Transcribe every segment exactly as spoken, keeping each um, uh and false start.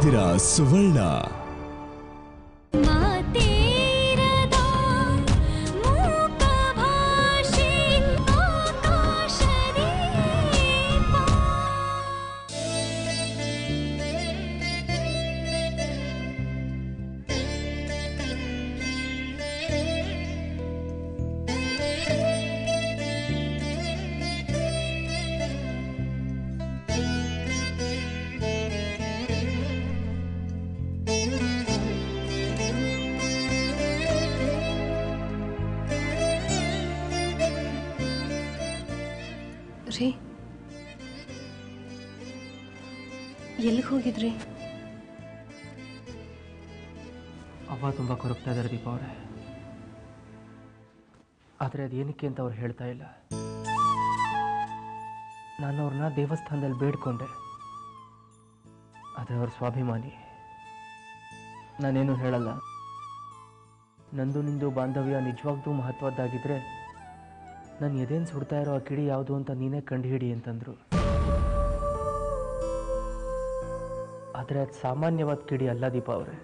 ನೋಡ್ತಿದ್ದೀರಾ ಸುವರ್ಣ ರೀ ಎಲ್ಲಿ ಹೋಗಿದ್ರಿ ಅಪ್ಪ ತುಂಬಾ ಕೊರಗ್ತಾ ಇದ್ದಾರೆ ದೀಪ ಅವರೇ ಆದರೆ ಅದು ಏನಕ್ಕೆ ಅಂತ ಅವರು ಹೇಳ್ತಾ ಇಲ್ಲ ನಾನು ಅವರನ್ನ ದೇವಸ್ಥಾನದಲ್ಲಿ ಬೇಡ್ಕೊಂಡೆ ಆದರೆ ಅವರು ಸ್ವಾಭಿಮಾನಿ ನಾನೇನು ಹೇಳಲ್ಲ ನಂದು ನಿಂದು ಬಾಂಧವ್ಯ ನಿಜವಾಗ್ಲೂ ಮಹತ್ವದ್ದಾಗಿದ್ರೆ ನಾನು ಎದೆನ್ ಸುಡ್ತಾ ಇರೋ ಆ ಕಿಡಿ ಯಾವುದು ಅಂತ ನೀನೇ ಕಂಡುಹಿಡಿ ಅಂತಂದ್ರು ಆದರೆ ಅದು ಸಾಮಾನ್ಯವಾದ ಕಿಡಿ ಅಲ್ಲ ದೀಪ ಅವರೇ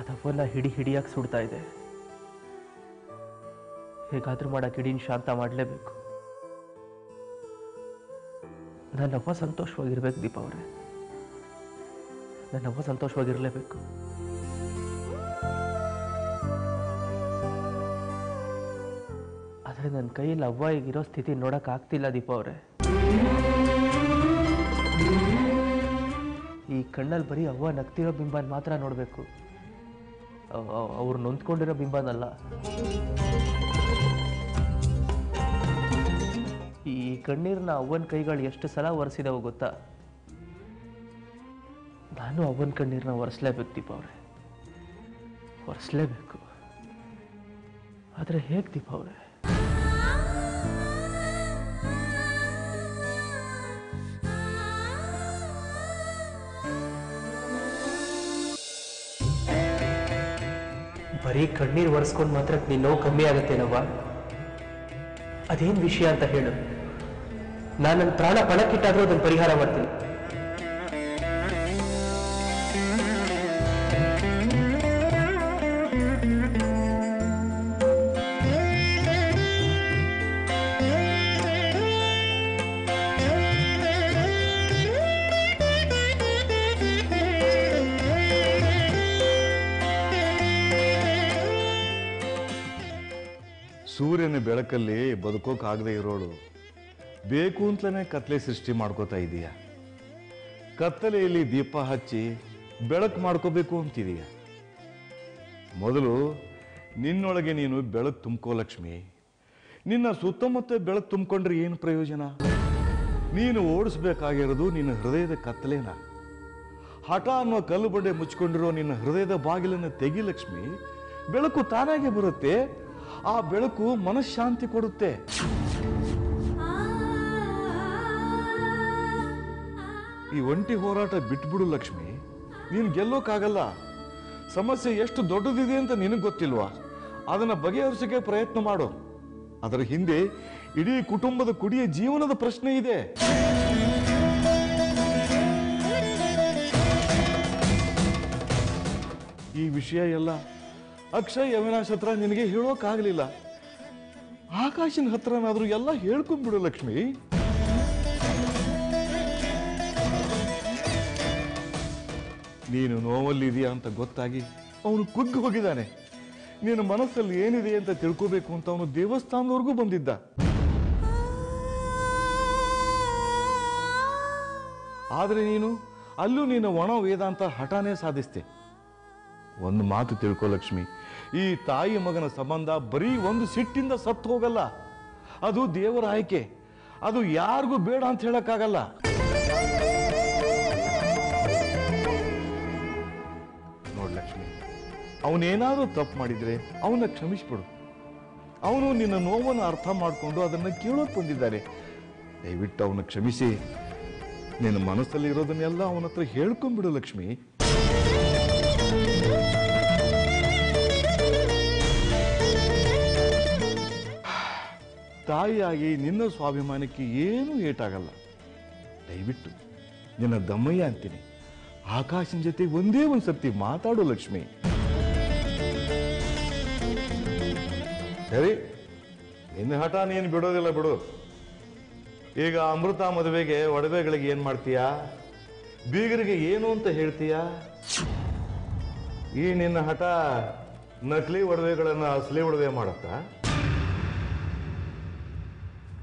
ಅದವನ್ನ ಹಿಡಿ ಹಿಡಿಯಾಗಿ ಸುಡ್ತಾ ಇದೆ ಹೇಗಾದರೂ ಮಾಡ ಕಿಡಿನ ಶಾಂತ ಮಾಡಲೇಬೇಕು ನಾನಪ್ಪ ಸಂತೋಷವಾಗಿರ್ಬೇಕು ದೀಪ ಅವರೇ ನಾನಪ್ಪ ಸಂತೋಷವಾಗಿರಲೇಬೇಕು ನನ್ನ ಕೈಯಲ್ಲಿ ಅವ್ವ ಈಗಿರೋ ಸ್ಥಿತಿ ನೋಡಕ್ ಆಗ್ತಿಲ್ಲ ದೀಪ ಅವರೇ ಈ ಕಣ್ಣಲ್ಲಿ ಬರೀ ಅವ್ವ ನಗ್ತಿರೋ ಬಿಂಬನ್ ಮಾತ್ರ ನೋಡಬೇಕು ಅವ್ರು ನೊಂದ್ಕೊಂಡಿರೋ ಬಿಂಬನಲ್ಲ ಈ ಕಣ್ಣೀರ್ನ ಅವ್ವನ ಕೈಗಳು ಎಷ್ಟು ಸಲ ಒರೆಸಿದವು ಗೊತ್ತಾ ನಾನು ಅವ್ವನ ಕಣ್ಣೀರ್ನ ಒರೆಸಲೇಬೇಕು ದೀಪ ಅವರೇ ಒರೆಸಲೇಬೇಕು ಆದರೆ ಹೇಗೆ ದೀಪ ಅವರೇ ಬರೀ ಕಣ್ಣೀರು ಒರೆಸ್ಕೊಂಡು ಮಾತ್ರ ನೀನು ನೋವು ಕಮ್ಮಿ ಆಗುತ್ತೇನವ್ವ ಅದೇನು ವಿಷಯ ಅಂತ ಹೇಳು ನಾನು ನನ್ನ ಪ್ರಾಣ ಪಣಕ್ಕಿಟ್ಟಾದರೂ ಅದನ್ನು ಪರಿಹಾರ ಮಾಡ್ತೀನಿ ಸೂರ್ಯನ ಬೆಳಕಲ್ಲಿ ಬದುಕೋಕ್ಕಾಗದೆ ಇರೋಳು ಬೇಕು ಅಂತಲೇ ಕತ್ತಲೆ ಸೃಷ್ಟಿ ಮಾಡ್ಕೋತಾ ಇದೀಯ ಕತ್ತಲೆಯಲ್ಲಿ ದೀಪ ಹಚ್ಚಿ ಬೆಳಕು ಮಾಡ್ಕೋಬೇಕು ಅಂತಿದೀಯ ಮೊದಲು ನಿನ್ನೊಳಗೆ ನೀನು ಬೆಳಕು ತುಂಬ್ಕೋ ಲಕ್ಷ್ಮಿ ನಿನ್ನ ಸುತ್ತಮುತ್ತ ಬೆಳಕು ತುಂಬ್ಕೊಂಡ್ರೆ ಏನು ಪ್ರಯೋಜನ ನೀನು ಓಡಿಸ್ಬೇಕಾಗಿರೋದು ನಿನ್ನ ಹೃದಯದ ಕತ್ತಲೆನ ಹಠ ಅನ್ನೋ ಕಲ್ಲು ಬಂಡೆ ಮುಚ್ಕೊಂಡಿರೋ ನಿನ್ನ ಹೃದಯದ ಬಾಗಿಲನ್ನು ತೆಗಿ ಲಕ್ಷ್ಮಿ ಬೆಳಕು ತಾನಾಗೆ ಬರುತ್ತೆ ಆ ಬೆಳಕು ಮನಃಶಾಂತಿ ಕೊಡುತ್ತೆ ಈ ಒಂಟಿ ಹೋರಾಟ ಬಿಟ್ಬಿಡು ಲಕ್ಷ್ಮಿ ನೀನು ಗೆಲ್ಲೋಕ್ಕಾಗಲ್ಲ ಸಮಸ್ಯೆ ಎಷ್ಟು ದೊಡ್ಡದಿದೆ ಅಂತ ನಿನಗೆ ಗೊತ್ತಿಲ್ವಾ ಅದನ್ನ ಬಗೆಹರಿಸೋಕೆ ಪ್ರಯತ್ನ ಮಾಡು ಅದರ ಹಿಂದೆ ಇಡೀ ಕುಟುಂಬದ ಕುಡಿಯ ಜೀವನದ ಪ್ರಶ್ನೆ ಇದೆ ಈ ವಿಷಯ ಎಲ್ಲ ಅಕ್ಷಯ್ ಅವಿನಾಶ್ ಹತ್ರ ನಿನಗೆ ಹೇಳೋಕ್ಕಾಗಲಿಲ್ಲ ಆಕಾಶನ ಹತ್ರನಾದರೂ ಎಲ್ಲ ಹೇಳ್ಕೊಂಡ್ಬಿಡು ಲಕ್ಷ್ಮಿ ನೀನು ನೋವಲ್ಲಿದೆಯಾ ಅಂತ ಗೊತ್ತಾಗಿ ಅವನು ಕುಗ್ಗಿ ಹೋಗಿದ್ದಾನೆ ನಿನ್ನ ಮನಸ್ಸಲ್ಲಿ ಏನಿದೆ ಅಂತ ತಿಳ್ಕೋಬೇಕು ಅಂತ ಅವನು ದೇವಸ್ಥಾನದವರೆಗೂ ಬಂದಿದ್ದ ಆದರೆ ನೀನು ಅಲ್ಲೂ ನೀನು ಒಣ ವೇದಾಂತ ಹಠಾನೇ ಸಾಧಿಸ್ತೆ ಒಂದು ಮಾತು ತಿಳ್ಕೋ ಲಕ್ಷ್ಮಿ ಈ ತಾಯಿ ಮಗನ ಸಂಬಂಧ ಬರೀ ಒಂದು ಸಿಟ್ಟಿಂದ ಸತ್ತು ಹೋಗಲ್ಲ ಅದು ದೇವರ ಆಯ್ಕೆ ಅದು ಯಾರಿಗೂ ಬೇಡ ಅಂತ ಹೇಳಕ್ಕಾಗಲ್ಲ ನೋಡ್ ಲಕ್ಷ್ಮಿ ಅವನೇನಾದ್ರೂ ತಪ್ಪು ಮಾಡಿದ್ರೆ ಅವನ್ನ ಕ್ಷಮಿಸ್ಬಿಡು ಅವನು ನಿನ್ನ ನೋವನ್ನು ಅರ್ಥ ಮಾಡಿಕೊಂಡು ಅದನ್ನ ಕೇಳೋಕೆ ಬಂದಿದ್ದಾರೆ ದಯವಿಟ್ಟು ಅವನ ಕ್ಷಮಿಸಿ ನಿನ್ನ ಮನಸ್ಸಲ್ಲಿ ಇರೋದನ್ನೆಲ್ಲ ಅವನ ಹತ್ರ ಹೇಳ್ಕೊಂಡ್ಬಿಡು ಲಕ್ಷ್ಮಿ ತಾಯಿಯಾಗಿ ನಿನ್ನ ಸ್ವಾಭಿಮಾನಕ್ಕೆ ಏನೂ ಏಟಾಗಲ್ಲ ದಯವಿಟ್ಟು ನಿನ್ನ ದಮ್ಮಯ್ಯ ಅಂತೀನಿ ಆಕಾಶನ ಜೊತೆ ಒಂದೇ ಒಂದು ಸರ್ತಿ ಮಾತಾಡೋ ಲಕ್ಷ್ಮಿ. ಸರಿ, ನಿನ್ನ ಹಠ ನೀನು ಬಿಡೋದಿಲ್ಲ ಬಿಡು. ಈಗ ಅಮೃತ ಮದುವೆಗೆ ಒಡವೆಗಳಿಗೆ ಏನು ಮಾಡ್ತೀಯಾ, ಬೀಗರಿಗೆ ಏನು ಅಂತ ಹೇಳ್ತೀಯಾ? ಈ ನಿನ್ನ ಹಠ ನಕಲಿ ಒಡವೆಗಳನ್ನು ಅಸಲಿ ಒಡವೆ ಮಾಡುತ್ತಾ?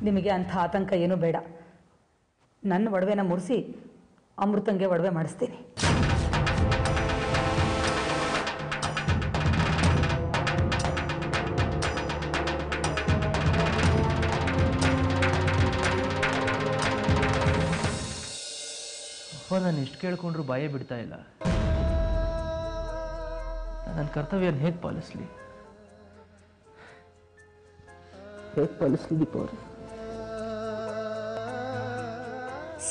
ನಿಮಗೆ ಅಂಥ ಆತಂಕ ಏನೂ ಬೇಡ. ನನ್ನ ಒಡವೆನ ಮುರಿಸಿ ಅಮೃತಂಗೆ ಒಡವೆ ಮಾಡಿಸ್ತೀನಿ. ಅಪ್ಪ, ನಾನು ಎಷ್ಟು ಕೇಳ್ಕೊಂಡ್ರು ಬಾಯೇ ಬಿಡ್ತಾ ಇಲ್ಲ. ನನ್ನ ಕರ್ತವ್ಯನ ಹೇಗೆ ಪಾಲಿಸ್ಲಿ ಹೇಗೆ ಪಾಲಿಸ್ಲಿ ದೀಪ ಅವರೇ?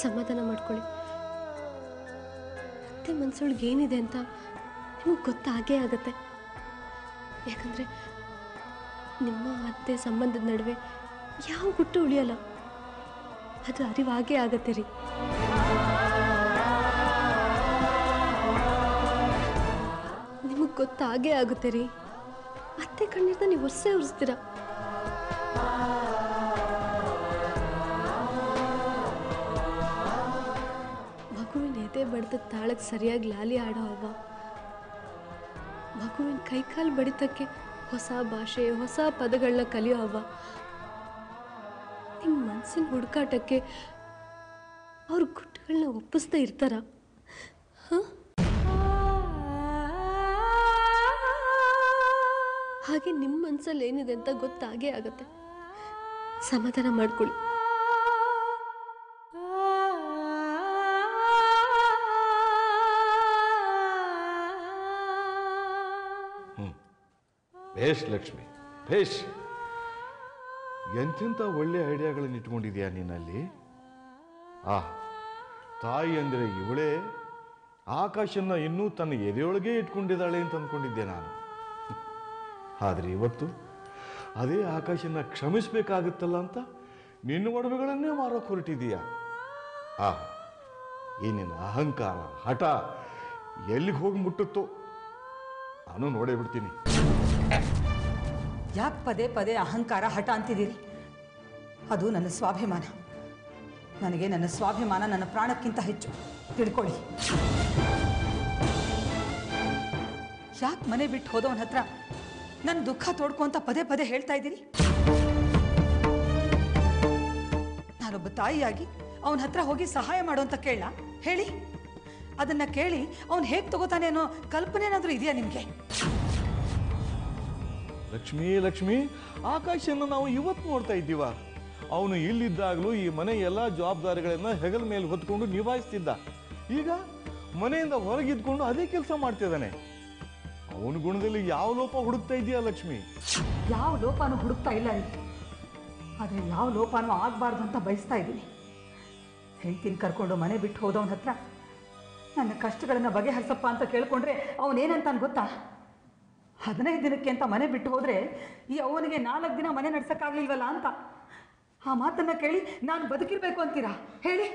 ಸಮಾಧಾನ ಮಾಡ್ಕೊಳ್ಳಿ. ಮತ್ತೆ ಮನ್ಸೊಳಗೆ ಏನಿದೆ ಅಂತ ನಿಮಗೆ ಗೊತ್ತಾಗೇ ಆಗುತ್ತೆ. ಯಾಕಂದರೆ ನಿಮ್ಮ ಅತ್ತೆ ಸಂಬಂಧದ ನಡುವೆ ಯಾವ ಗುಟ್ಟು ಉಳಿಯಲ್ಲ, ಅದು ಅರಿವಾಗೇ ಆಗತ್ತೆ ರೀ. ನಿಮಗೆ ಗೊತ್ತಾಗೇ ಆಗುತ್ತೆ ರೀ. ಅತ್ತೆ ಕಣ್ಣೀರ್ನ ನೀವು ಒರ್ಸೇ ಉರಿಸ್ತೀರ. ಬಡದ ತಾಳಕ್ಕೆ ಸರಿಯಾಗಿ ಲಾಲಿ ಆಡೋ ಅವ್ವ, ಮಗುವಿನ ಕೈಕಾಲು ಬಡಿತಕ್ಕೆ ಹೊಸ ಭಾಷೆ ಹೊಸ ಪದಗಳನ್ನ ಕಲಿಯೋ ಅವ್ವ, ನಿಮ್ಮ ಮನಸ್ಸಿನ ಹುಡುಕಾಟಕ್ಕೆ ಅವ್ರ ಗುಟ್ಟಗಳನ್ನ ಒಪ್ಪಿಸ್ತಾ ಇರ್ತಾರ. ಹಾಗೆ ನಿಮ್ಮ ಮನಸ್ಸಲ್ಲಿ ಏನಿದೆ ಅಂತ ಗೊತ್ತಾಗೇ ಆಗತ್ತೆ. ಸಮಾಧಾನ ಮಾಡ್ಕೊಳ್ಳಿ. ಭೇಷ್ ಲಕ್ಷ್ಮಿ, ಭೇಷ್. ಎಂತೆಂಥ ಒಳ್ಳೆ ಐಡಿಯಾಗಳನ್ನು ಇಟ್ಕೊಂಡಿದ್ಯಾ ನೀನಲ್ಲಿ. ಆ ತಾಯಿ ಅಂದರೆ ಇವಳೇ. ಆಕಾಶನ ಇನ್ನೂ ತನ್ನ ಎದೆಯೊಳಗೆ ಇಟ್ಕೊಂಡಿದ್ದಾಳೆ ಅಂತ ಅಂದ್ಕೊಂಡಿದ್ದೆ ನಾನು. ಆದರೆ ಇವತ್ತು ಅದೇ ಆಕಾಶನ ಕ್ಷಮಿಸಬೇಕಾಗುತ್ತಲ್ಲ ಅಂತ ನಿನ್ನ ಒಡವೆಗಳನ್ನೇ ಮಾರೋಕೆ ಹೊರಟಿದ್ದೀಯಾ. ಆ ಏನೇನು ಅಹಂಕಾರ ಹಠ ಎಲ್ಲಿಗೆ ಹೋಗಿ ಮುಟ್ಟುತ್ತೋ ನಾನು ನೋಡೇ ಬಿಡ್ತೀನಿ. ಯಾಕೆ ಪದೇ ಪದೇ ಅಹಂಕಾರ ಹಠ ಅಂತಿದ್ದೀರಿ? ಅದು ನನ್ನ ಸ್ವಾಭಿಮಾನ. ನನಗೆ ನನ್ನ ಸ್ವಾಭಿಮಾನ ನನ್ನ ಪ್ರಾಣಕ್ಕಿಂತ ಹೆಚ್ಚು, ತಿಳ್ಕೊಳ್ಳಿ. ಯಾಕೆ ಮನೆ ಬಿಟ್ಟು ಹೋದವನ ಹತ್ರ ನನ್ನ ದುಃಖ ತೋಡ್ಕೊಂತ ಪದೇ ಪದೇ ಹೇಳ್ತಾ ಇದ್ದೀರಿ? ನಾನೊಬ್ಬ ತಾಯಿಯಾಗಿ ಅವನ ಹತ್ರ ಹೋಗಿ ಸಹಾಯ ಮಾಡೋ ಅಂತ ಕೇಳ ಹೇಳಿ, ಅದನ್ನು ಕೇಳಿ ಅವನು ಹೇಗೆ ತಗೋತಾನೆ ಅನ್ನೋ ಕಲ್ಪನೆ ಏನಾದರೂ ಇದೆಯಾ ನಿಮಗೆ? ಲಕ್ಷ್ಮೀ ಲಕ್ಷ್ಮೀ, ಆಕಾಶನ್ನು ನಾವು ಇವತ್ತು ನೋಡ್ತಾ ಇದ್ದೀವ. ಅವನು ಇಲ್ಲಿದ್ದಾಗಲೂ ಈ ಮನೆ ಎಲ್ಲ ಜವಾಬ್ದಾರಿಗಳನ್ನ ಹೆಗಲ ಮೇಲೆ ಹೊತ್ಕೊಂಡು ನಿಭಾಯಿಸ್ತಿದ್ದ. ಈಗ ಮನೆಯಿಂದ ಹೊರಗಿದ್ಕೊಂಡು ಅದೇ ಕೆಲಸ ಮಾಡ್ತಿದ್ದಾನೆ. ಅವನ ಗುಣದಲ್ಲಿ ಯಾವ ಲೋಪ ಹುಡುಕ್ತಾ ಇದೀಯಾ ಲಕ್ಷ್ಮಿ? ಯಾವ ಲೋಪನೂ ಹುಡುಕ್ತಾ ಇಲ್ಲ ರೀ, ಆದರೆ ಯಾವ ಲೋಪನೂ ಆಗಬಾರ್ದು ಅಂತ ಬಯಸ್ತಾ ಇದ್ದೀನಿ. ಹೆಂಡತಿನ ಕರ್ಕೊಂಡು ಮನೆ ಬಿಟ್ಟು ಹೋದವನ ಹತ್ರ ನನ್ನ ಕಷ್ಟಗಳನ್ನು ಬಗೆಹರಿಸಪ್ಪ ಅಂತ ಕೇಳ್ಕೊಂಡ್ರೆ ಅವನೇನಂತಾನು ಗೊತ್ತಾ? ಹದಿನೈದು ದಿನಕ್ಕೆ ಅಂತ ಮನೆ ಬಿಟ್ಟು ಹೋದರೆ ಈ ಅವನಿಗೆ ನಾಲ್ಕು ದಿನ ಮನೆ ನಡೆಸೋಕ್ಕಾಗಲಿಲ್ವಲ್ಲ ಅಂತ ಆ ಮಾತನ್ನು ಕೇಳಿ ನಾನು ಬದುಕಿರಬೇಕು ಅಂತೀರಾ ಹೇಳಿ?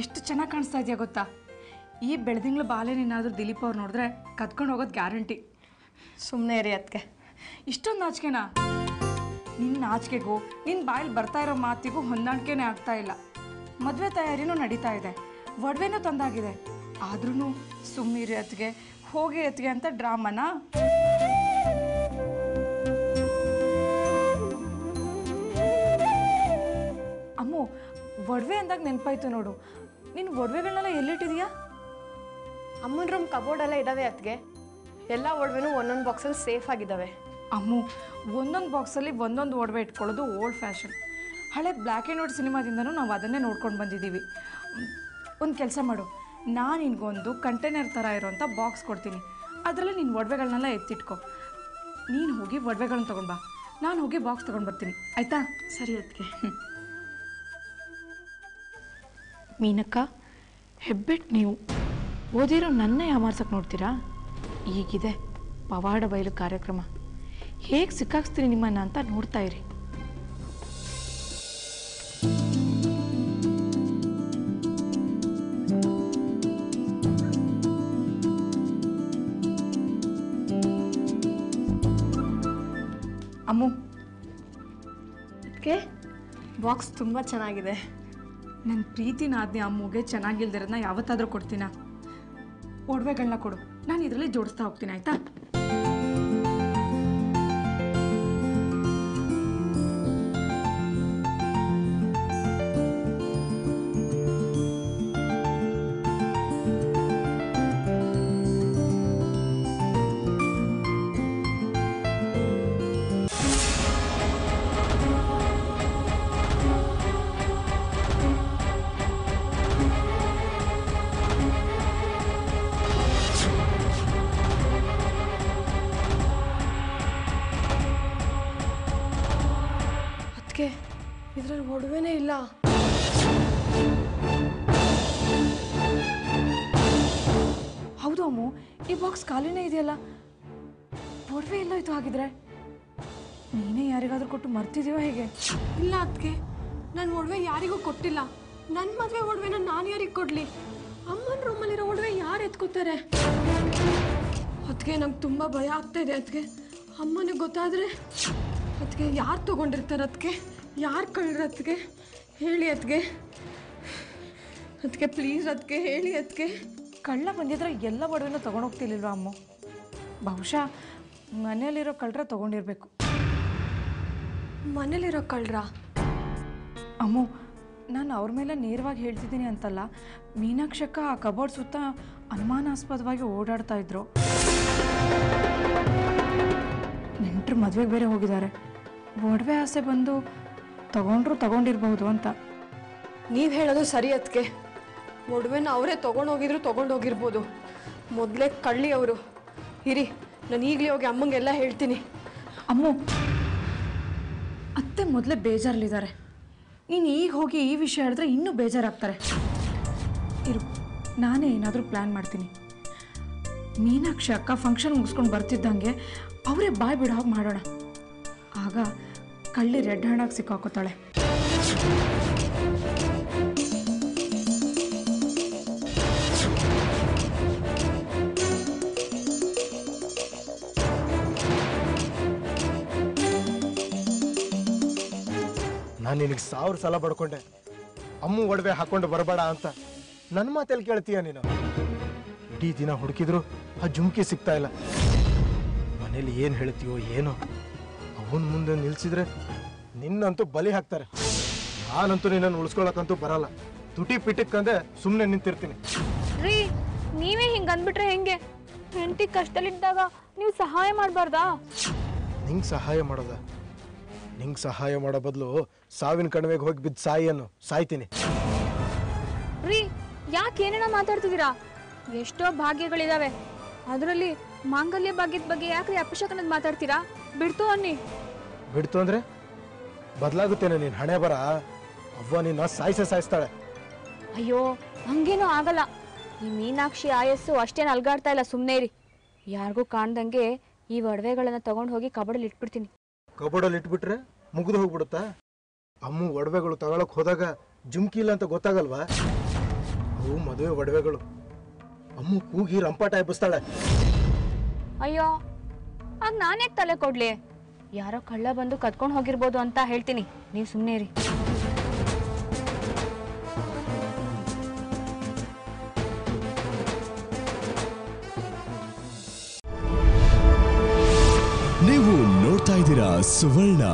ಎಷ್ಟು ಚೆನ್ನಾಗಿ ಕಾಣಿಸ್ತಾ ಇದೆಯಾ ಗೊತ್ತಾ? ಈ ಬೆಳೆದಿಂಗಳು ಬಾಲೇನೇನಾದರೂ ದಿಲೀಪ್ ಅವ್ರು ನೋಡಿದ್ರೆ ಕದ್ಕೊಂಡು ಹೋಗೋದು ಗ್ಯಾರಂಟಿ. ಸುಮ್ಮನೆ ರೀ ಅದಕ್ಕೆ ಇಷ್ಟೊಂದು ನಾಚಿಕೆನಾ? ನಿನ್ನ ನಾಚಿಕೆಗೂ ನಿನ್ನ ಬಾಯಲ್ಲಿ ಬರ್ತಾ ಇರೋ ಮಾತಿಗೂ ಹೊಂದಾಣಿಕೆನೇ ಆಗ್ತಾ ಇಲ್ಲ. ಮದುವೆ ತಯಾರಿನೂ ನಡೀತಾ ಇದೆ, ಒಡವೆನೂ ತಂದಾಗಿದೆ, ಆದ್ರೂ ಸುಮ್ಮನೆ ಅತ್ತಿಗೆ ಹೋಗಿ ಅತ್ತಿಗೆ ಅಂತ ಡ್ರಾಮನಾ? ಅಮ್ಮು, ಒಡವೆ ಅಂದಾಗ ನೆನಪಾಯ್ತು ನೋಡು, ನೀನು ಒಡವೆಗಳನ್ನೆಲ್ಲ ಎಲ್ಲಿಟ್ಟಿದೀಯಾ? ಅಮ್ಮನ ರೂಮ್ ಕಬೋರ್ಡೆಲ್ಲ ಇದ್ದಾವೆ ಅತ್ತಿಗೆ. ಎಲ್ಲ ಒಡವೆನೂ ಒಂದೊಂದು ಬಾಕ್ಸಲ್ಲಿ ಸೇಫ್ ಆಗಿದಾವೆ. ಅಮ್ಮು, ಒಂದೊಂದು ಬಾಕ್ಸಲ್ಲಿ ಒಂದೊಂದು ಒಡವೆ ಇಟ್ಕೊಳ್ಳೋದು ಓಲ್ಡ್ ಫ್ಯಾಷನ್. ಹಳೆ ಬ್ಲ್ಯಾಕ್ ಆ್ಯಂಡ್ ವೈಟ್ ಸಿನಿಮಾದಿಂದನೂ ನಾವು ಅದನ್ನೇ ನೋಡ್ಕೊಂಡು ಬಂದಿದ್ದೀವಿ. ಒಂದು ಕೆಲಸ ಮಾಡು, ನಾನು ನಿನಗೊಂದು ಕಂಟೈನರ್ ಥರ ಇರೋವಂಥ ಬಾಕ್ಸ್ ಕೊಡ್ತೀನಿ, ಅದರಲ್ಲಿ ನಿನ್ನ ಒಡವೆಗಳನ್ನೆಲ್ಲ ಎತ್ತಿಟ್ಕೊ. ನೀನು ಹೋಗಿ ಒಡವೆಗಳನ್ನ ತೊಗೊಂಡು ಬಾ, ನಾನು ಹೋಗಿ ಬಾಕ್ಸ್ ತೊಗೊಂಡು ಬರ್ತೀನಿ. ಆಯಿತಾ? ಸರಿ ಅದಕ್ಕೆ. ಮೀನಕ್ಕ, ಹೆಬ್ಬೆಟ್ಟು ನೀವು ಓದಿರೋ ನನ್ನೇ ಯಾಮಾರ್ಸಕ್ಕೆ ನೋಡ್ತೀರಾ? ಈಗಿದೆ ಪವಾಡ ಬಯಲು ಕಾರ್ಯಕ್ರಮ, ಹೇಗೆ ಸಿಕ್ಕಾಕ್ಸ್ತೀನಿ ನಿಮ್ಮನ್ನು ಅಂತ ನೋಡ್ತಾ ಇರಿ. ಅಮ್ಮು, ಅದಕ್ಕೆ ಬಾಕ್ಸ್ ತುಂಬ ಚೆನ್ನಾಗಿದೆ. ನನ್ನ ಪ್ರೀತಿನ ಆಜ್ಞೆ ಅಮ್ಮುಗೆ ಚೆನ್ನಾಗಿಲ್ದಿರೋದನ್ನ ಯಾವತ್ತಾದರೂ ಕೊಡ್ತೀನ? ಒಡವೆಗಳನ್ನ ಕೊಡು, ನಾನು ಇದರಲ್ಲಿ ಜೋಡಿಸ್ತಾ ಹೋಗ್ತೀನಿ. ಆಯಿತಾ? ಇದರಲ್ಲಿ ಒಡವೆನೇ ಇಲ್ಲ. ಹೌದು ಅಮ್ಮು, ಈ ಬಾಕ್ಸ್ ಖಾಲಿನೇ ಇದೆಯಲ್ಲ, ಒಡವೆ ಇಲ್ಲ ಇದು. ಹಾಗಿದ್ರೆ ನೀನೇ ಯಾರಿಗಾದ್ರೂ ಕೊಟ್ಟು ಮರ್ತಿದೀಯೋ ಹೇಗೆ? ಇಲ್ಲ ಅದಕ್ಕೆ, ನನ್ನ ಒಡವೆ ಯಾರಿಗೂ ಕೊಟ್ಟಿಲ್ಲ. ನನ್ನ ಮದುವೆ ಒಡವೆನ ನಾನು ಯಾರಿಗೆ ಕೊಡಲಿ? ಅಮ್ಮನ ರೂಮಲ್ಲಿರೋ ಒಡವೆ ಯಾರು ಎತ್ಕೋತಾರೆ? ಅದಕ್ಕೆ ನಂಗೆ ತುಂಬ ಭಯ ಆಗ್ತಾ ಇದೆ. ಅದಕ್ಕೆ ಅಮ್ಮನಿಗೆ ಗೊತ್ತಾದರೆ ಅದಕ್ಕೆ ಯಾರು ತೊಗೊಂಡಿರ್ತಾರೆ? ಅದಕ್ಕೆ ಯಾರು ಕಳ್ರತ್ಗೆ ಹೇಳಿ. ಅದಕ್ಕೆ ಅದಕ್ಕೆ ಪ್ಲೀಸ್ ಅದಕ್ಕೆ ಹೇಳಿ. ಅದಕ್ಕೆ ಕಳ್ಳ ಬಂದಿದ್ರೆ ಎಲ್ಲ ಒಡವೆನೂ ತೊಗೊಂಡೋಗ್ತಿರ್ಲಿಲ್ವ ಅಮ್ಮ? ಬಹುಶಃ ಮನೇಲಿರೋ ಕಳ್ಳರ ತೊಗೊಂಡಿರಬೇಕು. ಮನೇಲಿರೋ ಕಳ್ಳರ? ಅಮ್ಮ, ನಾನು ಅವ್ರ ಮೇಲೆ ನೇರವಾಗಿ ಹೇಳ್ತಿದ್ದೀನಿ ಅಂತಲ್ಲ. ಮೀನಾಕ್ಷಕ್ಕ ಆ ಕಬೋರ್ಡ್ ಸುತ್ತ ಅನುಮಾನಾಸ್ಪದವಾಗಿ ಓಡಾಡ್ತಾ ಇದ್ರು. ನೆಂಟರು ಮದುವೆಗೆ ಬೇರೆ ಹೋಗಿದ್ದಾರೆ. ಒಡವೆ ಆಸೆ ಬಂದು ತಗೊಂಡ್ರು ತಗೊಂಡಿರಬಹುದು ಅಂತ. ನೀವು ಹೇಳೋದು ಸರಿ ಅದಕ್ಕೆ. ಒಡವೆನ ಅವರೇ ತೊಗೊಂಡೋಗಿದ್ರು ತೊಗೊಂಡೋಗಿರ್ಬೋದು. ಮೊದಲೇ ಕಳ್ಳಿ ಅವರು. ಇರಿ, ನಾನು ಈಗಲೇ ಹೋಗಿ ಅಮ್ಮಂಗೆಲ್ಲ ಹೇಳ್ತೀನಿ. ಅಮ್ಮ, ಅತ್ತೆ ಮೊದಲೇ ಬೇಜಾರಲ್ಲಿದ್ದಾರೆ. ನೀನು ಈಗ ಹೋಗಿ ಈ ವಿಷಯ ಹೇಳಿದ್ರೆ ಇನ್ನೂ ಬೇಜಾರಾಗ್ತಾರೆ. ಇರು, ನಾನೇ ಏನಾದರೂ ಪ್ಲ್ಯಾನ್ ಮಾಡ್ತೀನಿ. ಮೀನಾಕ್ಷಿ ಅಕ್ಕ ಫಂಕ್ಷನ್ ಮುಗಿಸ್ಕೊಂಡು ಬರ್ತಿದ್ದಂಗೆ ಅವರೇ ಬಾಯ್ ಬಿಡೋ ಹಾಗೆ ಮಾಡೋಣ. ಆಗ ಕಳ್ಳಿ ರೆಡ್ ಹ್ಯಾಂಡಾಗಿ ಸಿಕ್ಕಾಕೋತಾಳೆ. ನಾನು ನಿನಗೆ ಸಾವಿರ ಸಲ ಬಡ್ಕೊಂಡೆ, ಅಮ್ಮ ಒಡವೆ ಹಾಕೊಂಡು ಬರಬೇಡ ಅಂತ. ನನ್ನ ಮಾತಲ್ಲಿ ಕೇಳ್ತೀಯ ನೀನು? ಇಡೀ ದಿನ ಹುಡುಕಿದ್ರು ಆ ಜುಮ್ಕಿ ಸಿಗ್ತಾ ಇಲ್ಲ. ಮನೇಲಿ ಏನು ಹೇಳ್ತೀಯೋ ಏನೋ. ಅವನ ಮುಂದೆ ನಿಲ್ಸಿದ್ರೆ ನಿನ್ನಂತೂ ಬಲಿ ಹಾಕ್ತಾರೆ. ನಾನಂತೂ ನಿನ್ನನ್ನು ಉಳಿಸ್ಕೊಳಕಂತೂ ಬರಲ್ಲ. ತುಟಿ ಪಿಟ್ಟಕ್ಕಂದೆ ಸುಮ್ಮನೆ ನಿಂತಿರ್ತೀನಿ. ರೀ, ನೀವೇ ಹಿಂಗೆ ಅಂದ್ಬಿಟ್ರೆ ಹೆಂಗೆ? ಹೆಂಡತಿ ಕಷ್ಟದಲ್ಲಿದ್ದಾಗ ನೀವು ಸಹಾಯ ಮಾಡಬಾರ್ದಾ? ನಿಂಗೆ ಸಹಾಯ ಮಾಡೋದ? ನಿಂಗೆ ಸಹಾಯ ಮಾಡೋ ಬದಲು ಸಾವಿನ ಕಣಿವೆಗೆ ಹೋಗಿ ಬಿದ್ದು ಸಾಯಿಯನ್ನು ಸಾಯ್ತೀನಿ. ರೀ, ಯಾಕೇನೇನೋ ಮಾತಾಡ್ತಿದ್ದೀರಾ? ಎಷ್ಟೋ ಭಾಗ್ಯಗಳಿದಾವೆ, ಅದರಲ್ಲಿ ಮಾಂಗಲ್ಯ ಭಾಗ್ಯದ ಬಗ್ಗೆ ಯಾಕ್ರಿ ಅಪಶಕನದ ಮಾತಾಡ್ತೀರಾ? ಬಿಡ್ತು ಅನ್ನಿ. ಬಿಡ್ತು ಅಂದ್ರೆ ಬದಲಾಗುತ್ತೇನೆ ನೀನು ಹಣೆ ಬರ. ಅವ್ವ ನಿನ್ನ ಸಾಯಿಸೇ ಸಾಯಿಸ್ತಾಳೆ. ಅಯ್ಯೋ, ಹಂಗೇನೂ ಆಗಲ್ಲ. ಈ ಮೀನಾಕ್ಷಿ ಆಯಸ್ಸು ಅಷ್ಟೇನು ಅಲ್ಗಾಡ್ತಾ ಇಲ್ಲ. ಸುಮ್ಮನೆ ಇರಿ. ಯಾರಿಗೂ ಕಾಣ್ದಂಗೆ ಈ ಒಡವೆಗಳನ್ನು ತಗೊಂಡು ಹೋಗಿ ಕಬಡಲ್ಲಿ ಇಟ್ಬಿಡ್ತೀನಿ. ಕಬಡಲ್ಲಿ ಇಟ್ಬಿಟ್ರೆ ಮುಗಿದು ಹೋಗ್ಬಿಡುತ್ತಾ? ಅಮ್ಮ ಒಡವೆಗಳು ತಗೊಳಕ್ ಹೋದಾಗ ಜುಮ್ಕಿ ಇಲ್ಲ ಅಂತ ಗೊತ್ತಾಗಲ್ವಾ? ಅವು ಮದುವೆ ಒಡವೆಗಳು. ಅಮ್ಮ ಕೂಗಿ ರಂಪಾಟ ಎಬ್ಬಿಸ್ತಾಳೆ. ಅಯ್ಯೋ, ಆಗ ನಾನೇ ತಲೆ ಕೊಡ್ಲಿ? ಯಾರೋ ಕಳ್ಳ ಬಂದು ಕದ್ಕೊಂಡು ಹೋಗಿರ್ಬೋದು ಅಂತ ಹೇಳ್ತೀನಿ. ನೀವು ಸುಮ್ಮನೆ ಇರಿ. ನೀವು ನೋಡ್ತಾ ಇದ್ದೀರಾ ಸುವರ್ಣ.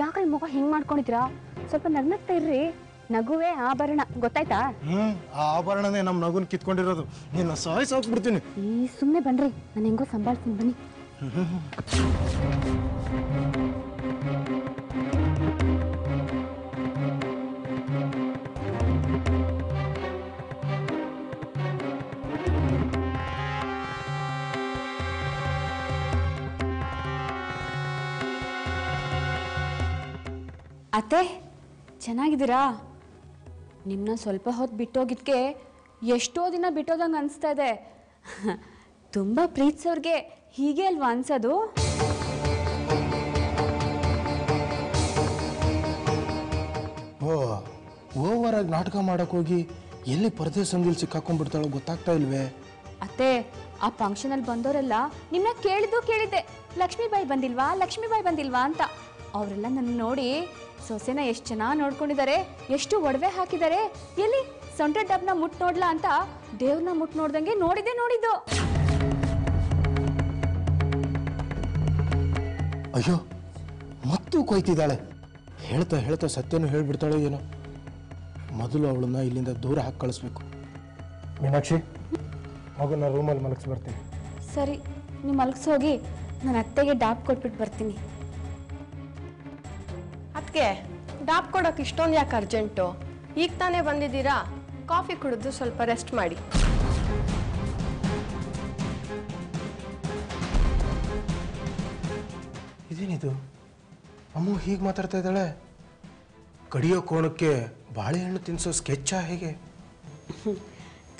ಯಾಕೆ ಮೊಗ ಹೆಂಗ್ ಮಾಡ್ಕೊಂಡಿದ್ದೀರಾ? ಸ್ವಲ್ಪ ನಗ್ನಗ್ತಾ ಇರ್ರಿ. ನಗುವೆ ಆಭರಣ, ಗೊತ್ತಾಯ್ತಾ? ಹ್ಮ್, ಆ ಆಭರಣನೇ ನಮ್ಮ ನಗುನ್ ಕಿತ್ಕೊಂಡಿರೋದು. ನಿನ್ನ ಸಾಯಿ ಸಾಕ್ ಬಿಡ್ತೀನಿ. ಈ ಸುಮ್ಮನೆ ಬನ್ನಿ, ನಾನು ಹೆಂಗೋ ಸಂಭಾಳಿಸ್ತೀನಿ ಬನ್ನಿ. ಅತ್ತೆ ಚೆನ್ನಾಗಿದ್ದೀರಾ? ನಿಮ್ಮನ್ನ ಸ್ವಲ್ಪ ಹೊತ್ತು ಬಿಟ್ಟೋಗಿದ್ದಕ್ಕೆ ಎಷ್ಟೋ ದಿನ ಬಿಟ್ಟೋದಂಗೆ ಅನಿಸ್ತಾ ಇದೆ. ತುಂಬ ಪ್ರೀತಿಸೋರಿಗೆ ಹೀಗೆ ಅಲ್ವಾ ಅನ್ಸೋದು? ಓ, ಓವರ್ ಆಗಿ ನಾಟಕ ಮಾಡೋಕ್ಕೋಗಿ ಎಲ್ಲಿ ಪರದೇಶದಲ್ಲಿ ಸಿಕ್ಕಾಕೊಂಡ್ಬಿಡ್ತಾಳೋ ಗೊತ್ತಾಗ್ತಾ ಇಲ್ವೇ? ಅತ್ತೆ, ಆ ಫಂಕ್ಷನಲ್ಲಿ ಬಂದವರೆಲ್ಲ ನಿಮ್ಮನ್ನ ಕೇಳಿದ್ದು ಕೇಳಿದ್ದೆ, ಲಕ್ಷ್ಮೀಬಾಯಿ ಬಂದಿಲ್ವಾ ಲಕ್ಷ್ಮೀಬಾಯಿ ಬಂದಿಲ್ವಾ ಅಂತ. ಅವರೆಲ್ಲ ನನ್ನ ನೋಡಿ ಸೊಸೆನ ಎಷ್ಟು ಚೆನ್ನಾಗಿ ನೋಡ್ಕೊಂಡಿದ್ದಾರೆ, ಎಷ್ಟು ಒಡವೆ ಹಾಕಿದ್ದಾರೆ, ಎಲ್ಲಿ ಸೊಂಟ ಡಬ್ನ ಮುಟ್ ನೋಡ್ಲಾ ಅಂತ ದೇವ್ರನ್ನ ಮುಟ್ ನೋಡ್ದಂಗೆ ನೋಡಿದೆ ನೋಡಿದ್ದು. ಅಯ್ಯೋ, ಮತ್ತೂ ಕೊಯ್ತಿದ್ದಾಳೆ. ಹೇಳ್ತಾ ಹೇಳ್ತಾ ಸತ್ಯನೂ ಹೇಳ್ಬಿಡ್ತಾಳೆ ಏನೋ. ಮೊದಲು ಅವಳನ್ನ ಇಲ್ಲಿಂದ ದೂರ ಹಾಕಿ ಕಳಿಸ್ಬೇಕು. ಮೀನಾಕ್ಷಿ, ಮಗನ ರೂಮಲ್ಲಿ ಮಲಗಿಸಿ ಬರ್ತೀನಿ. ಸರಿ, ನೀವು ಮಲಗಿಸಿ ಹೋಗಿ, ನಾನು ಅತ್ತೆಗೆ ಡಾಬ್ ಕೊಟ್ಬಿಟ್ಟು ಬರ್ತೀನಿ. ಅದಕ್ಕೆ ಡಾಬ್ ಕೊಡೋಕೆ ಇಷ್ಟೊಂದು ಯಾಕೆ ಅರ್ಜೆಂಟು? ಈಗ ತಾನೇ ಬಂದಿದ್ದೀರಾ? ಕಾಫಿ ಕುಡಿದು ಸ್ವಲ್ಪ ರೆಸ್ಟ್ ಮಾಡಿ. ಇದೇನಿದು, ಅಮ್ಮ ಹೀಗೆ ಮಾತಾಡ್ತಾ ಇದ್ದಾಳೆ? ಕಡಿಯೋ ಕೋಣಕ್ಕೆ ಬಾಳೆಹಣ್ಣು ತಿನ್ನಿಸೋ ಸ್ಕೆಚ್ಚಾ ಹೇಗೆ?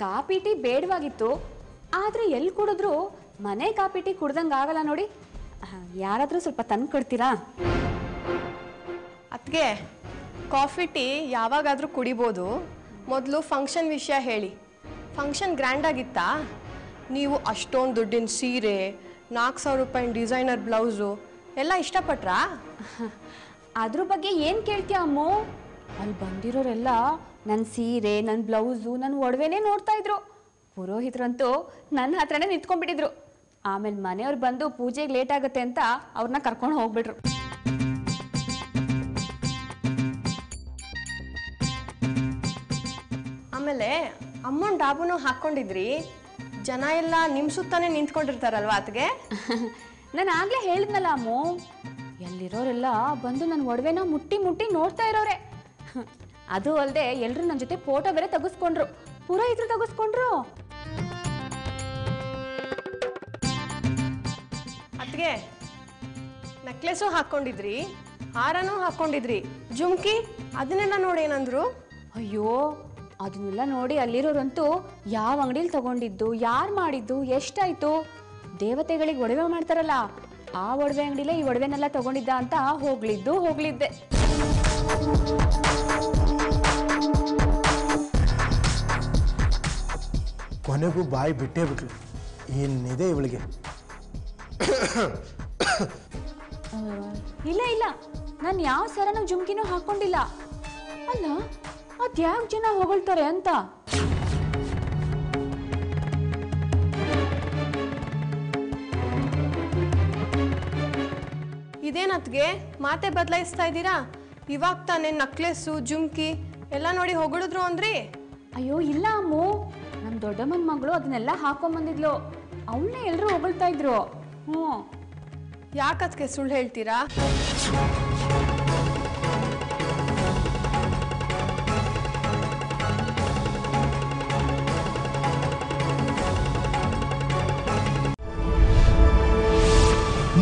ಕಾಪಿ ಟೀ ಬೇಡವಾಗಿತ್ತು, ಆದರೆ ಎಲ್ಲಿ ಕುಡಿದ್ರು ಮನೆ ಕಾಪಿ ಟೀ ಕುಡ್ದಂಗೆ ಆಗಲ್ಲ ನೋಡಿ. ಯಾರಾದರೂ ಸ್ವಲ್ಪ ತಂದು ಕೊಡ್ತೀರಾ? ಅದಕ್ಕೆ ಕಾಫಿ ಟೀ ಯಾವಾಗಾದರೂ ಕುಡಿಬೋದು. ಮೊದಲು ಫಂಕ್ಷನ್ ವಿಷಯ ಹೇಳಿ. ಫಂಕ್ಷನ್ ಗ್ರ್ಯಾಂಡಾಗಿತ್ತಾ? ನೀವು ಅಷ್ಟೊಂದು ದುಡ್ಡಿನ ಸೀರೆ, ನಾಲ್ಕು ಸಾವಿರ ರೂಪಾಯಿನ ಡಿಸೈನರ್ ಬ್ಲೌಸು ಎಲ್ಲ ಇಷ್ಟಪಟ್ರಾ? ಅದ್ರ ಬಗ್ಗೆ ಏನು ಕೇಳ್ತೀಯ ಅಮ್ಮು? ಅಲ್ಲಿ ಬಂದಿರೋರೆಲ್ಲ ನನ್ನ ಸೀರೆ, ನನ್ನ ಬ್ಲೌಸು, ನನ್ನ ಒಡವೆನೇ ನೋಡ್ತಾಯಿದ್ರು. ಪುರೋಹಿತರಂತೂ ನನ್ನ ಹತ್ರನೇ ನಿಂತ್ಕೊಂಡ್ಬಿಟ್ಟಿದ್ರು. ಆಮೇಲೆ ಮನೆಯವ್ರು ಬಂದು ಪೂಜೆಗೆ ಲೇಟ್ ಆಗುತ್ತೆ ಅಂತ ಅವ್ರನ್ನ ಕರ್ಕೊಂಡು ಹೋಗ್ಬಿಟ್ರು. ಆಮೇಲೆ ಅಮ್ಮನ ಡಾಬುನು ಹಾಕ್ಕೊಂಡಿದ್ರಿ. ಜನ ಎಲ್ಲ ನಿಮ್ಮ ಸುತ್ತಾನೆ ನಿಂತ್ಕೊಂಡಿರ್ತಾರಲ್ವಾ? ಅದಕ್ಕೆ ನಾನು ಆಗಲೇ ಹೇಳಿದ್ನಲ್ಲ ಅಮ್ಮು, ಎಲ್ಲಿರೋರೆಲ್ಲ ಬಂದು ನನ್ನ ಒಡವೆನ ಮುಟ್ಟಿ ಮುಟ್ಟಿ ನೋಡ್ತಾ ಇರೋರೆ. ಅದು ಅಲ್ಲದೆ ಎಲ್ಲರೂ ನನ್ನ ಜೊತೆ ಫೋಟೋ ಬೇರೆ ತೆಗೆಸ್ಕೊಂಡ್ರು, ಪುರೋಹಿತರು ತೆಗೆಸ್ಕೊಂಡ್ರು. ಅದಕ್ಕೆ ನೆಕ್ಲೆಸು ಹಾಕ್ಕೊಂಡಿದ್ರಿ, ಹಾರನೂ ಹಾಕ್ಕೊಂಡಿದ್ರಿ, ಜುಮ್ಕಿ ಅದನ್ನೆಲ್ಲ ನೋಡಿ ಏನಂದ್ರು? ಅಯ್ಯೋ, ಅದನ್ನೆಲ್ಲ ನೋಡಿ ಅಲ್ಲಿರೋರಂತೂ ಯಾವ ಅಂಗಡಿಲಿ ತಗೊಂಡಿದ್ದು, ಯಾರು ಮಾಡಿದ್ದು, ಎಷ್ಟಾಯ್ತು, ದೇವತೆಗಳಿಗೆ ಒಡವೆ ಮಾಡ್ತಾರಲ್ಲ ಆ ಒಡವೆ ಅಂಗಡಿಲೇ ಈ ಒಡವೆನೆಲ್ಲ ತಗೊಂಡಿದ್ದ ಅಂತ ಹೋಗ್ಲಿದ್ದು ಹೋಗ್ಲಿದ್ದೆ. ಕೊನೆಗೂ ಬಾಯಿ ಬಿಟ್ಟೇ ಬಿಟ್ಲು. ಏನಿದೆ ಇವಳಿಗೆ? ಇಲ್ಲ ಇಲ್ಲ, ನಾನು ಯಾವ ಸರನ ಜುಮ್ಕಿನೂ ಹಾಕೊಂಡಿಲ್ಲ. ಅಲ್ಲ, ಅದ್ಯಾಕೆ ಜನ ಹೊಗಳ್ತಾರೆ ಅಂತ? ಇದೇನತ್ಗೆ ಮಾತೆ ಬದಲಾಯಿಸ್ತಾ ಇದ್ದೀರಾ? ಇವಾಗ ತಾನೇ ನಕ್ಲೆಸ್ಸು, ಜುಮ್ಕಿ ಎಲ್ಲ ನೋಡಿ ಹೊಗಳಿದ್ರು ಅಂದ್ರಿ? ಅಯ್ಯೋ ಇಲ್ಲ ಅಮ್ಮು, ನಮ್ಮ ದೊಡ್ಡಮ್ಮನ ಮಗಳು ಅದನ್ನೆಲ್ಲ ಹಾಕೊಂಬಂದಿದ್ಲು, ಅವಳನ್ನೇ ಎಲ್ಲರೂ ಹೊಗಳ್ತಾ ಇದ್ರು. ಹ್ಞೂ, ಯಾಕತ್ಗೆ ಸುಳ್ಳು ಹೇಳ್ತೀರಾ?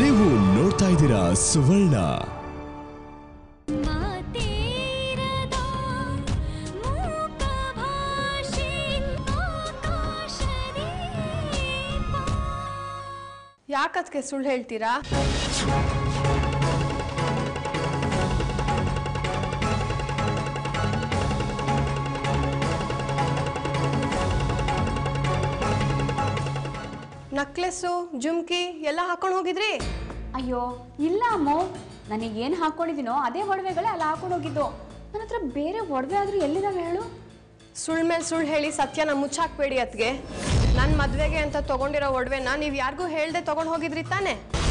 ನೀವು ನೋಡ್ತಾ ಇದ್ದೀರಾ ಸುವರ್ಣ. ಯಾಕತ್ಗೆ ಸುಳ್ಳು ಹೇಳ್ತೀರಾ? ನೆಕ್ಲೆಸ್ಸು, ಜುಮ್ಕಿ ಎಲ್ಲ ಹಾಕೊಂಡು ಹೋಗಿದ್ರಿ? ಅಯ್ಯೋ ಇಲ್ಲ ಅಮ್ಮೋ, ನನಗೆ ಏನು ಹಾಕ್ಕೊಂಡಿದ್ದೀನೋ ಅದೇ ಒಡವೆಗಳೇ ಅಲ್ಲಿ ಹಾಕೊಂಡು ಹೋಗಿದ್ದು. ನನ್ನ ಹತ್ರ ಬೇರೆ ಒಡವೆ ಆದರೂ ಎಲ್ಲಿದ್ದಾವೆ ಹೇಳು? ಸುಳ್ಳು ಮೇಲೆ ಸುಳ್ಳು ಹೇಳಿ ಸತ್ಯನ ಮುಚ್ಚಾಕ್ಬೇಡಿ. ಅದಕ್ಕೆ ನನ್ನ ಮದುವೆಗೆ ಅಂತ ತೊಗೊಂಡಿರೋ ಒಡವೆನ ನೀವು ಯಾರಿಗೂ ಹೇಳ್ದೆ ತೊಗೊಂಡು ಹೋಗಿದ್ರಿ ತಾನೆ?